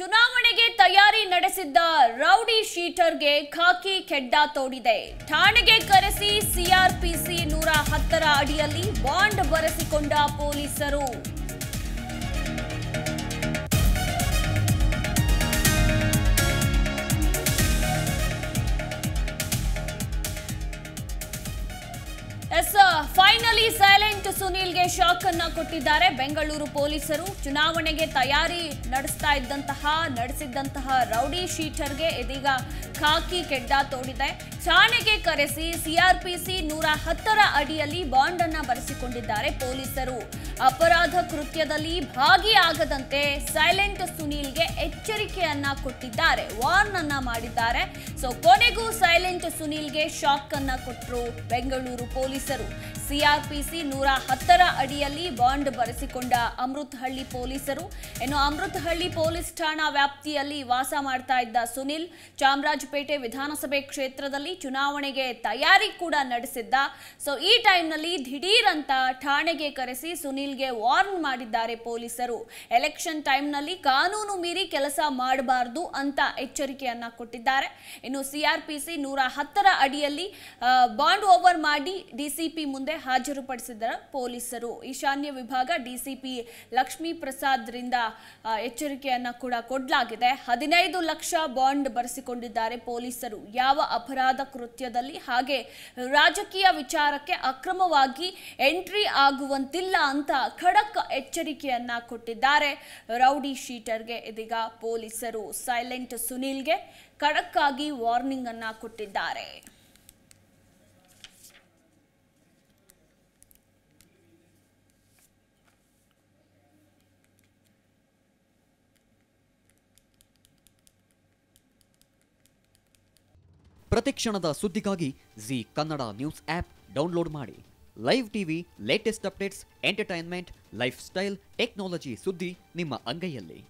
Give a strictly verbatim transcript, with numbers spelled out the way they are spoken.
ಚುನಾವಣೆಗೆ ತಯಾರಿ ನಡೆಸಿದ್ದ ರೌಡಿ ಶೀಟರ್ಗೆ ಖಾಕಿ ಖೆಡ್ಡ ತೋಡಿದೆ. ಠಾಣೆಗೆ ಕರೆಸಿ ಸಿಆರ್ಪಿಸಿ ನೂರ ಹತ್ತರ ಅಡಿಯಲ್ಲಿ ಬಾಂಡ್ ಬರೆಸಿಕೊಂಡ ಪೊಲೀಸರು. ಫೈನಲಿ ಸೈಲೆಂಟ್ ಸುನಿಲ್ ಗೆ ಶಾಕ್ ಅನ್ನು ಕೊಟ್ಟಿದ್ದಾರೆ ಬೆಂಗಳೂರು ಪೊಲೀಸರು. ಚುನಾವಣೆಗೆ ತಯಾರಿ ನಡೆಸ್ತಾ ಇದ್ದಂತಹ ನಡೆಸಿದಂತಹ ರೌಡಿ ಶೀಟರ್ ಗೆ ಇದೀಗ ಖಾಕಿ ಖೆಡ್ಡ ತೋಡಿದೆ. ಠಾಣೆಗೆ ಕರೆಸಿ ಸಿಆರ್ಪಿಸಿ ನೂರ ಹತ್ತರ ಅಡಿಯಲ್ಲಿ ಬಾಂಡ್ ಅನ್ನು ಬರೆಸಿಕೊಂಡಿದ್ದಾರೆ ಪೊಲೀಸರು. ಅಪರಾಧ ಕೃತ್ಯದಲ್ಲಿ ಭಾಗಿಯಾಗದಂತೆ ಸೈಲೆಂಟ್ ಸುನೀಲ್ಗೆ ಎಚ್ಚರಿಕೆಯನ್ನ ಕೊಟ್ಟಿದ್ದಾರೆ, ವಾರ್ನ್ ಅನ್ನ ಮಾಡಿದ್ದಾರೆ. ಸೊ ಕೊನೆಗೂ ಸೈಲೆಂಟ್ ಸುನೀಲ್ಗೆ ಶಾಕ್ ಅನ್ನ ಕೊಟ್ಟರು ಬೆಂಗಳೂರು ಪೊಲೀಸರು. ಸಿಆರ್ಪಿಸಿ ನೂರ ಹತ್ತರ ಅಡಿಯಲ್ಲಿ ಬಾಂಡ್ ಬರೆಸಿಕೊಂಡ ಅಮೃತಹಳ್ಳಿ ಪೊಲೀಸರು. ಇನ್ನು ಅಮೃತಹಳ್ಳಿ ಪೊಲೀಸ್ ಠಾಣಾ ವ್ಯಾಪ್ತಿಯಲ್ಲಿ ವಾಸ ಮಾಡ್ತಾ ಇದ್ದ ಸುನಿಲ್ ಚಾಮರಾಜಪೇಟೆ ವಿಧಾನಸಭೆ ಕ್ಷೇತ್ರದಲ್ಲಿ ಚುನಾವಣೆಗೆ ತಯಾರಿ ಕೂಡ ನಡೆಸಿದ್ದ. ಸೊ ಈ ಟೈಮ್ನಲ್ಲಿ ದಿಢೀರ್ ಅಂತ ಠಾಣೆಗೆ ಕರೆಸಿ ಸುನಿಲ್ ವಾರ್ನ್ ಮಾಡಿದ್ದಾರೆ ಪೊಲೀಸರು. ಎಲೆಕ್ಷನ್ ಟೈಮ್ನಲ್ಲಿ ಕಾನೂನು ಮೀರಿ ಕೆಲಸ ಮಾಡಬಾರದು ಅಂತ ಎಚ್ಚರಿಕೆಯನ್ನ ಕೊಟ್ಟಿದ್ದಾರೆ. ಇನ್ನು ಸಿಆರ್ಪಿಸಿ ನೂರ ಹತ್ತರ ಅಡಿಯಲ್ಲಿ ಬಾಂಡ್ ಓವರ್ ಮಾಡಿ ಡಿಸಿಪಿ ಮುಂದೆ ಹಾಜರುಪಡಿಸಿದ ಪೊಲೀಸರು. ಈಶಾನ್ಯ ವಿಭಾಗ ಡಿಸಿಪಿ ಲಕ್ಷ್ಮೀ ಪ್ರಸಾದ್ ರಿಂದ ಎಚ್ಚರಿಕೆಯನ್ನ ಕೂಡ ಕೊಡಲಾಗಿದೆ. ಹದಿನೈದು ಲಕ್ಷ ಬಾಂಡ್ ಬರೆಸಿಕೊಂಡಿದ್ದಾರೆ ಪೊಲೀಸರು. ಯಾವ ಅಪರಾಧ ಕೃತ್ಯದಲ್ಲಿ ಹಾಗೆ ರಾಜಕೀಯ ವಿಚಾರಕ್ಕೆ ಅಕ್ರಮವಾಗಿ ಎಂಟ್ರಿ ಆಗುವಂತಿಲ್ಲ ಅಂತ ಖಡಕ್ ಎಚ್ಚರಿಕೆಯನ್ನ ಕೊಟ್ಟಿದ್ದಾರೆ ರೌಡಿ ಶೀಟರ್ಗೆ ಇದೀಗ ಪೊಲೀಸರು. ಸೈಲೆಂಟ್ ಸುನೀಲ್ಗೆ ಖಡಕ್ ಆಗಿ ವಾರ್ನಿಂಗ್ ಅನ್ನ ಕೊಟ್ಟಿದ್ದಾರೆ. ಪ್ರತಿಕ್ಷಣದ ಸುದ್ದಿಗಾಗಿ Zee Kannada news app download ಮಾಡಿ. Live TV, latest updates, entertainment, lifestyle, technology ಸುದ್ದಿ ನಿಮ್ಮ ಅಂಗೈಯಲ್ಲಿ.